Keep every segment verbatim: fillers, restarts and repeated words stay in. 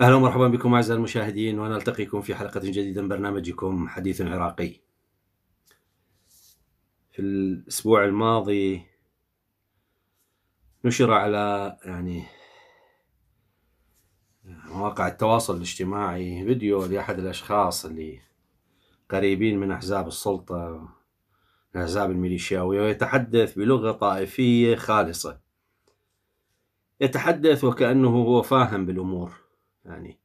اهلا ومرحبا بكم اعزائي المشاهدين، ونلتقيكم في حلقه جديده من برنامجكم حديث عراقي. في الاسبوع الماضي نشر على يعني مواقع التواصل الاجتماعي فيديو لاحد الاشخاص اللي قريبين من احزاب السلطه، من احزاب الميليشياويه، ويتحدث بلغه طائفيه خالصه، يتحدث وكأنه هو فاهم بالامور يعني،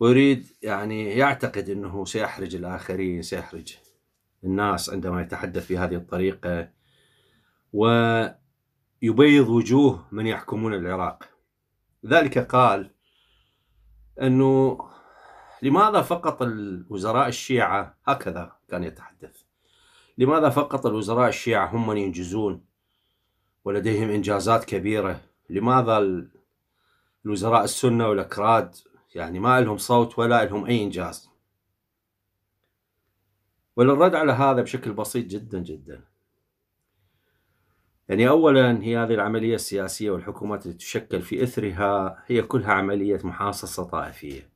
ويريد يعني يعتقد انه سيحرج الاخرين، سيحرج الناس عندما يتحدث بهذه الطريقه ويبيض وجوه من يحكمون العراق. ذلك قال انه لماذا فقط الوزراء الشيعه، هكذا كان يتحدث، لماذا فقط الوزراء الشيعه هم من ينجزون ولديهم انجازات كبيره؟ لماذا الوزراء السنة والأكراد يعني ما لهم صوت ولا لهم أي إنجاز؟ وللرد على هذا بشكل بسيط جدا جدا، يعني أولا هي هذه العملية السياسية والحكومات اللي تشكل في إثرها هي كلها عملية محاصصة طائفية،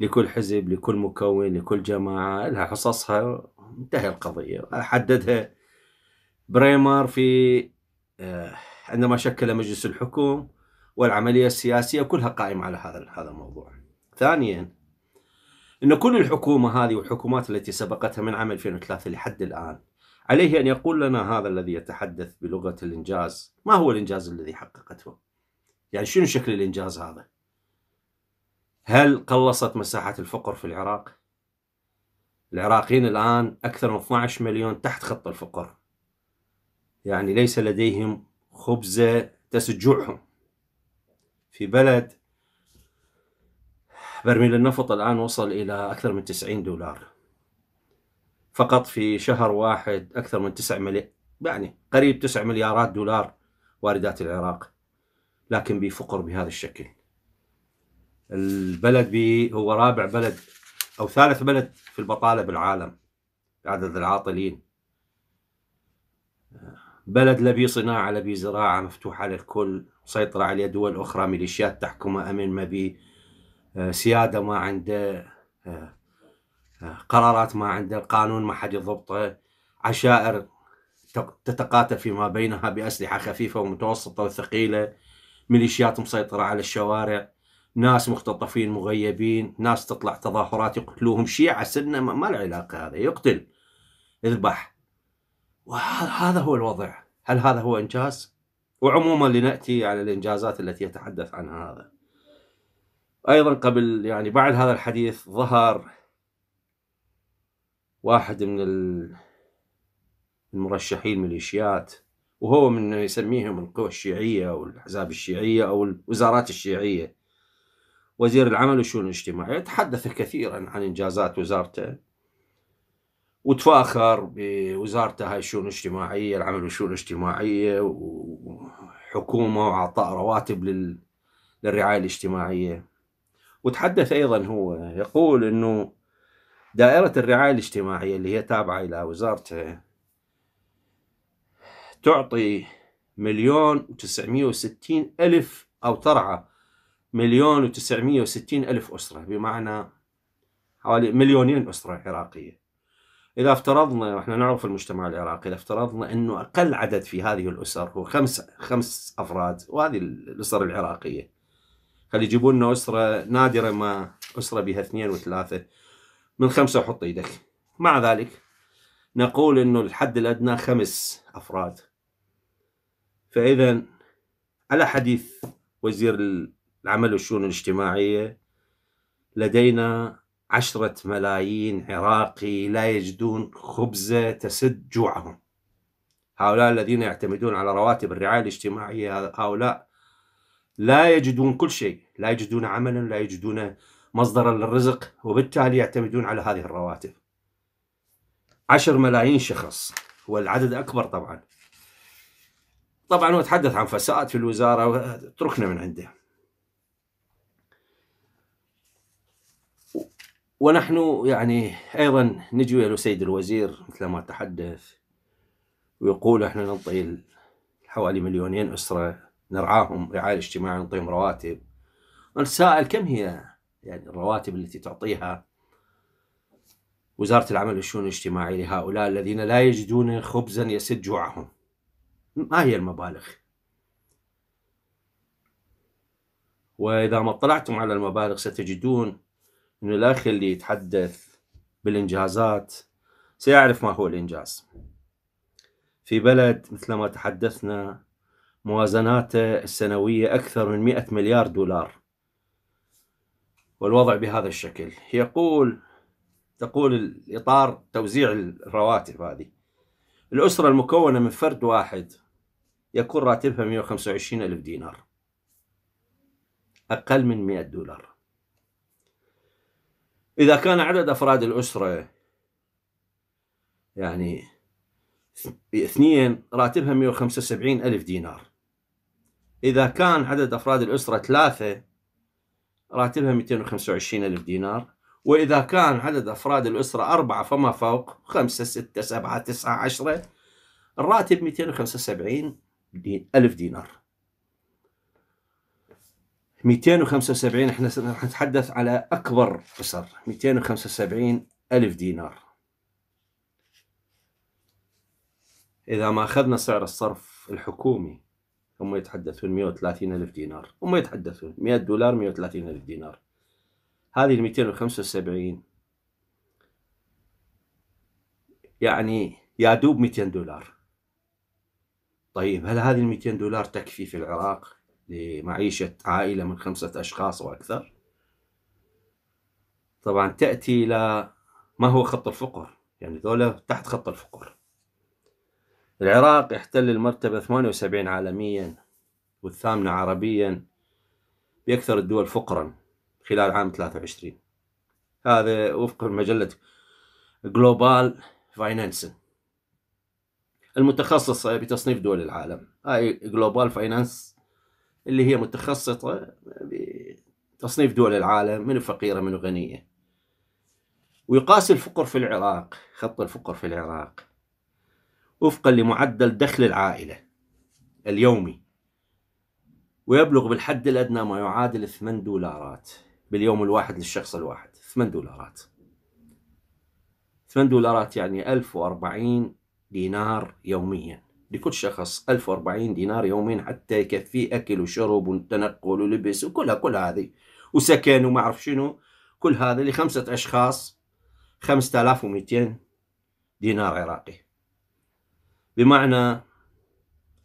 لكل حزب، لكل مكون، لكل جماعة لها حصصها، انتهى القضية. حددها بريمر في عندما شكل مجلس الحكم، والعملية السياسية كلها قائمة على هذا هذا الموضوع. ثانياً أن كل الحكومة هذه والحكومات التي سبقتها من عام ألفين وثلاثة لحد الآن عليه أن يقول لنا هذا الذي يتحدث بلغة الإنجاز، ما هو الإنجاز الذي حققته؟ يعني شنو شكل الإنجاز هذا؟ هل قلصت مساحة الفقر في العراق؟ العراقيين الآن أكثر من اثني عشر مليون تحت خط الفقر، يعني ليس لديهم خبزة تسجعهم. في بلد برميل النفط الآن وصل إلى أكثر من تسعين دولار، فقط في شهر واحد أكثر من تسعة مليار، يعني قريب تسعة مليارات دولار واردات العراق، لكن بفقر بهذا الشكل. البلد هو رابع بلد أو ثالث بلد في البطالة بالعالم بعدد العاطلين، بلد لا بيه صناعة لا بيه زراعة، مفتوحة للكل، مسيطرة عليه دول أخرى، ميليشيات تحكمه، أمن ما بيه، سيادة ما عنده، قرارات ما عنده، القانون ما حد يضبطه، عشائر تتقاتل فيما بينها بأسلحة خفيفة ومتوسطة وثقيلة، ميليشيات مسيطرة على الشوارع، ناس مختطفين مغيبين، ناس تطلع تظاهرات يقتلوهم، شيعة سنة ما له علاقة، هذا يقتل يذبح. وهذا هو الوضع. هل هذا هو إنجاز؟ وعموما لنأتي على الإنجازات التي يتحدث عنها هذا. أيضا قبل يعني بعد هذا الحديث ظهر واحد من المرشحين الميليشيات، وهو من يسميهم القوى الشيعية أو الأحزاب الشيعية أو الوزارات الشيعية، وزير العمل والشؤون الاجتماعية، يتحدث كثيرا عن إنجازات وزارته، وتفاخر بوزارته هاي الشؤون الاجتماعية، العمل والشؤون الاجتماعية، وحكومة وعطاء رواتب لل... للرعاية الاجتماعية. وتحدث أيضا هو يقول أنه دائرة الرعاية الاجتماعية اللي هي تابعة إلى وزارته تعطي مليون وتسعمية وستين ألف أو ترعى مليون وتسعمية وستين ألف أسرة، بمعنى حوالي مليونين أسرة عراقية. إذا افترضنا، وإحنا نعرف المجتمع العراقي، إذا افترضنا أنه أقل عدد في هذه الأسر هو خمس خمس أفراد، وهذه الأسر العراقية خلي يجيبوا لنا أسرة نادرة ما أسرة بها اثنين وثلاثة، من خمسة وحط إيدك. مع ذلك نقول أنه الحد الأدنى خمس أفراد. فإذا على حديث وزير العمل والشؤون الاجتماعية لدينا عشرة ملايين عراقي لا يجدون خبزة تسد جوعهم. هؤلاء الذين يعتمدون على رواتب الرعاية الاجتماعية، هؤلاء لا يجدون كل شيء، لا يجدون عملا، لا يجدون مصدرا للرزق، وبالتالي يعتمدون على هذه الرواتب. عشر ملايين شخص، والعدد أكبر طبعا. طبعا هو تحدث عن فساد في الوزارة، تركنا من عنده، ونحن يعني أيضا نجي ويا سيد الوزير مثل ما تحدث ويقول احنا نعطي حوالي مليونين أسرة نرعاهم رعاية اجتماعية، نعطيهم رواتب، ونتساءل كم هي يعني الرواتب التي تعطيها وزارة العمل والشؤون الاجتماعية لهؤلاء الذين لا يجدون خبزا يسد جوعهم. ما هي المبالغ؟ وإذا ما اطلعتم على المبالغ الستجدون أن الأخ اللي يتحدث بالإنجازات سيعرف ما هو الإنجاز. في بلد مثل ما تحدثنا موازناته السنوية أكثر من مئة مليار دولار، والوضع بهذا الشكل. يقول تقول إطار توزيع الرواتب هذه الأسرة المكونة من فرد واحد يكون راتبها مئة وخمسة وعشرين ألف دينار، أقل من مئة دولار. إذا كان عدد أفراد الأسرة يعني اثنين راتبها مئة وخمسة وسبعين ألف دينار. إذا كان عدد أفراد الأسرة ثلاثة راتبها مئتين وخمسة وعشرين ألف دينار. وإذا كان عدد أفراد الأسرة أربعة فما فوق خمسة ستة سبعة تسعة عشرة الراتب مئتين وخمسة وسبعين ألف دينار. مئتين وخمسة وسبعين احنا نتحدث على أكبر أسر، مئتين وخمسة وسبعين ألف دينار. إذا ما أخذنا سعر الصرف الحكومي هم يتحدثون مئة وثلاثين ألف دينار، هم يتحدثون مئة دولار مئة وثلاثين ألف دينار. هذه ال مئتين وخمسة وسبعين يعني يادوب مئتين دولار. طيب هل هذه ال مئتين دولار تكفي في العراق لمعيشة عائلة من خمسة أشخاص وأكثر؟ طبعا تأتي إلى ما هو خط الفقر، يعني ذولا تحت خط الفقر. العراق يحتل المرتبة ثمانية وسبعين عالميا والثامنة عربيا بأكثر الدول فقرا خلال عام ثلاثة وعشرين، هذا وفق مجلة جلوبال فاينانسن المتخصصة بتصنيف دول العالم. هاي جلوبال فاينانس اللي هي متخصصة بتصنيف دول العالم من فقيرة من غنية. ويقاس الفقر في العراق، خط الفقر في العراق، وفقا لمعدل دخل العائلة اليومي، ويبلغ بالحد الأدنى ما يعادل ثمانية دولارات باليوم الواحد للشخص الواحد. ثمانية دولارات، ثمانية دولارات يعني ألف وأربعين دينار يوميا لكل شخص، ألف وأربعين دينار يوميا حتى يكفيه أكل وشرب وتنقل ولبس وكلها كل هذه وسكن وما أعرف شنو، كل هذا لخمسة أشخاص خمسة آلاف ومئتين دينار عراقي، بمعنى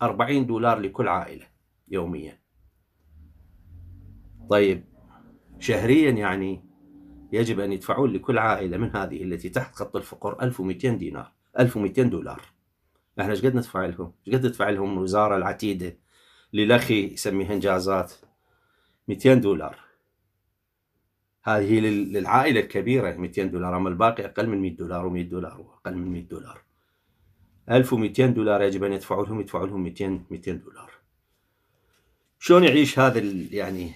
أربعين دولار لكل عائلة يوميا. طيب شهريا يعني يجب أن يدفعون لكل عائلة من هذه التي تحت خط الفقر ألف ومئتين دينار، ألف ومئتين دولار. احنا ايش قد ندفع لهم؟ ايش قد تدفع لهم الوزارة العتيدة اللي الأخي يسميها انجازات؟ مئتين دولار. هذه للعائلة الكبيرة مئتين دولار، اما الباقي اقل من مئة دولار و100 دولار واقل من مئة دولار. ألف ومئتين دولار يجب ان يدفعوا لهم، يدفعوا لهم مئتين مئتين دولار. شلون يعيش هذا يعني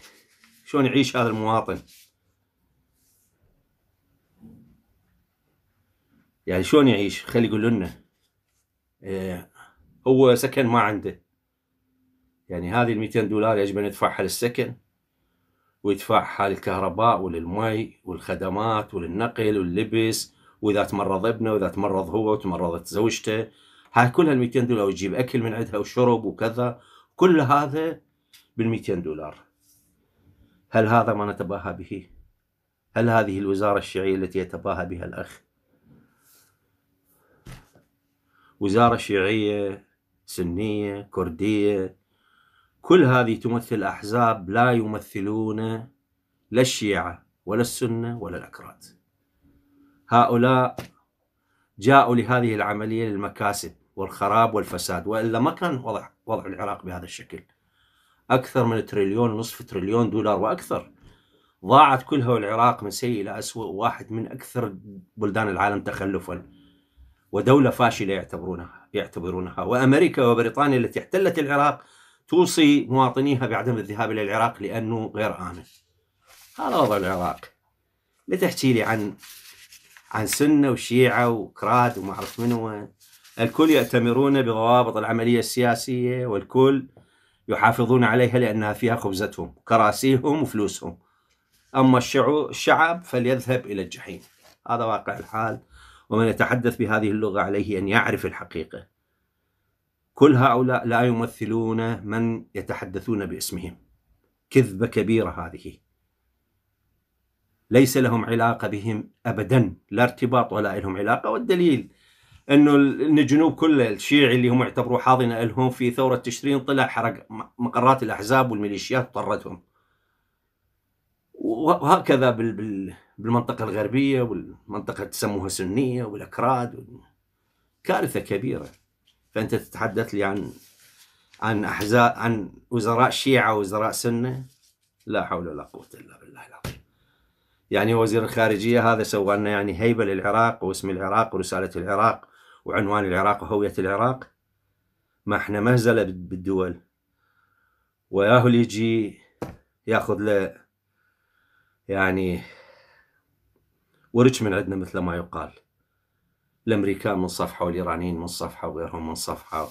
شلون يعيش هذا المواطن؟ يعني شلون يعيش؟ خلي يقول لنا إيه، هو سكن ما عنده، يعني هذه ال مئتين دولار يجب ان يدفعها للسكن ويدفعها للكهرباء وللمي والخدمات وللنقل واللبس، واذا تمرض ابنه واذا تمرض هو وتمرضت زوجته، هاي كلها ال مئتين دولار، ويجيب اكل من عندها وشرب وكذا، كل هذا بال مئتين دولار. هل هذا ما نتباهى به؟ هل هذه الوزارة الشيعية التي يتباهى بها الأخ؟ وزارة شيعية سنية كردية، كل هذه تمثل أحزاب لا يمثلون لا الشيعة ولا السنة ولا الأكراد. هؤلاء جاءوا لهذه العملية للمكاسب والخراب والفساد، وإلا ما كان وضع وضع العراق بهذا الشكل. أكثر من تريليون ونصف تريليون دولار وأكثر ضاعت كلها، العراق من سيء إلى أسوأ، واحد من أكثر بلدان العالم تخلفاً ودولة فاشلة يعتبرونها يعتبرونها وأمريكا وبريطانيا التي احتلت العراق توصي مواطنيها بعدم الذهاب إلى العراق لأنه غير آمن. هذا وضع العراق. لا تحكي لي عن عن سنة وشيعة وكراد وما أعرف منو، الكل يأتمرون بضوابط العملية السياسية والكل يحافظون عليها لأنها فيها خبزتهم، كراسيهم وفلوسهم. أما الشعب فليذهب إلى الجحيم. هذا واقع الحال، ومن يتحدث بهذه اللغة عليه أن يعرف الحقيقة. كل هؤلاء لا يمثلون من يتحدثون باسمهم. كذبة كبيرة هذه، ليس لهم علاقة بهم أبدا، لا ارتباط ولا لهم علاقة. والدليل أنه الجنوب كله الشيعي اللي هم يعتبروا حاضنة لهم في ثورة تشرين طلع حرق مقرات الأحزاب والميليشيات طردهم، وهكذا بالمنطقة الغربية والمنطقة تسموها سنية والأكراد. كارثة كبيرة. فأنت تتحدث لي عن عن أحزاب، عن وزراء شيعة ووزراء سنة؟ لا حول ولا قوة إلا بالله العظيم. يعني وزير الخارجية هذا سوى لنا يعني هيبة للعراق واسم العراق ورسالة العراق وعنوان العراق وهوية العراق. ما احنا مهزلة بالدول، وياهو اللي يجي ياخذ له يعني ورج من عندنا مثل ما يقال. الأمريكان من صفحة والإيرانيين من صفحة وغيرهم من صفحة،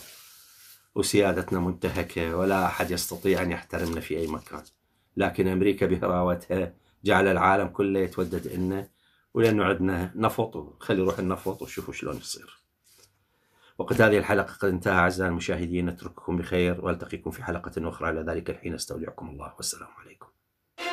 وسيادتنا منتهكة ولا أحد يستطيع أن يحترمنا في أي مكان. لكن أمريكا بهراوتها جعل العالم كله يتودد إلنا، ولأنه عندنا نفط وخلي يروح النفط وشوفوا شلون يصير. وقد هذه الحلقة قد انتهى أعزائي المشاهدين، نترككم بخير والتقيكم في حلقة أخرى. إلى ذلك الحين استودعكم الله، والسلام عليكم.